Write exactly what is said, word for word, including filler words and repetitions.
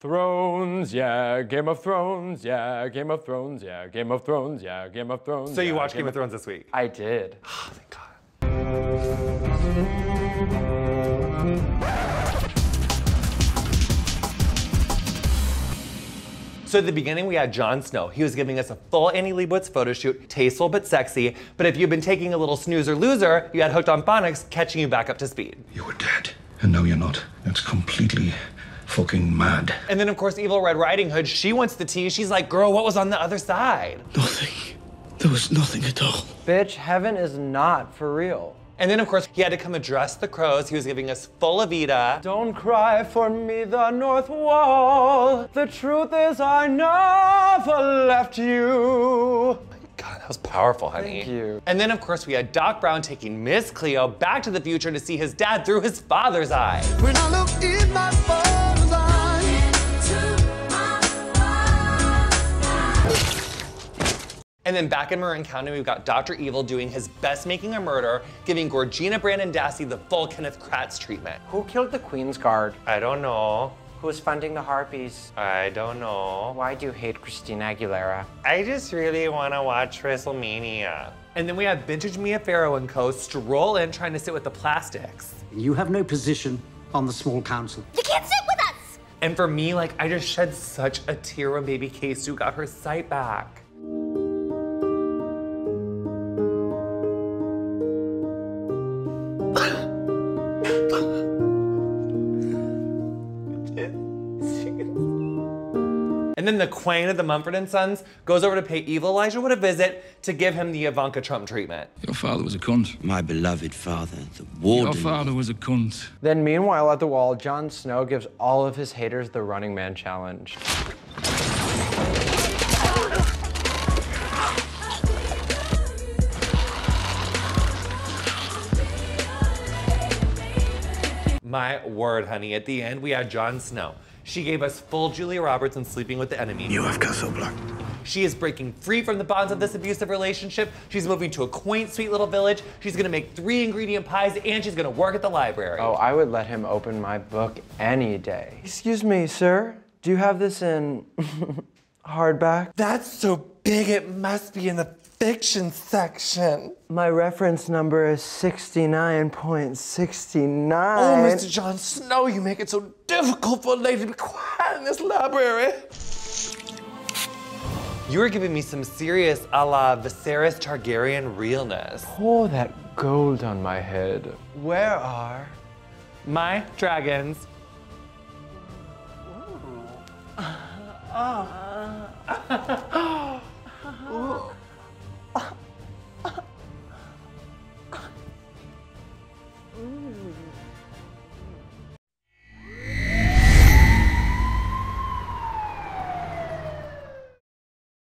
Thrones, yeah, Game of Thrones, yeah, Game of Thrones, yeah, Game of Thrones, yeah, Game of Thrones. So you watched Game of Thrones this week? I did. Oh, thank God. So at the beginning, we had Jon Snow. He was giving us a full Annie Leibovitz photo shoot, tasteful but sexy. But if you've been taking a little snoozer loser, you had Hooked on Phonics catching you back up to speed. You were dead, and no, you're not. That's completely fucking mad. And then, of course, Evil Red Riding Hood, she wants the tea. She's like, girl, what was on the other side? Nothing. There was nothing at all. Bitch, heaven is not for real. And then, of course, he had to come address the crows. He was giving us full Evita. Don't cry for me, the North Wall. The truth is I never left you. God, that was powerful, honey. Thank you. And then, of course, we had Doc Brown taking Miss Cleo back to the future to see his dad through his father's eyes. When I look in my father's eyes. And then back in Marin County, we've got Doctor Evil doing his best making a murder, giving Georgina Brandon Dassey the full Kenneth Kratz treatment. Who killed the Queen's Guard? I don't know. Who's funding the Harpies? I don't know. Why do you hate Christina Aguilera? I just really want to watch WrestleMania. And then we have vintage Mia Farrow and co stroll in trying to sit with the Plastics. You have no position on the small council. You can't sit with us! And for me, like, I just shed such a tear when baby Keisu got her sight back. And then the Queen of the Mumford and Sons goes over to pay Evil Elijah Wood a visit to give him the Ivanka Trump treatment. Your father was a cunt. My beloved father, the warden. Your father was a cunt. Then meanwhile at the wall, Jon Snow gives all of his haters the Running Man Challenge. My word, honey, at the end we had Jon Snow. She gave us full Julia Roberts in Sleeping with the Enemy. You have Castle Black. She is breaking free from the bonds of this abusive relationship. She's moving to a quaint, sweet little village. She's gonna make three ingredient pies and she's gonna work at the library. Oh, I would let him open my book any day. Excuse me, sir. Do you have this in hardback? That's so big, it must be in the fiction section. My reference number is sixty-nine point sixty-nine. Oh, Mister Jon Snow, you make it so difficult for a lady to be quiet in this library. You are giving me some serious a la Viserys Targaryen realness. Pour that gold on my head. Where are my dragons? Ooh. Uh, oh.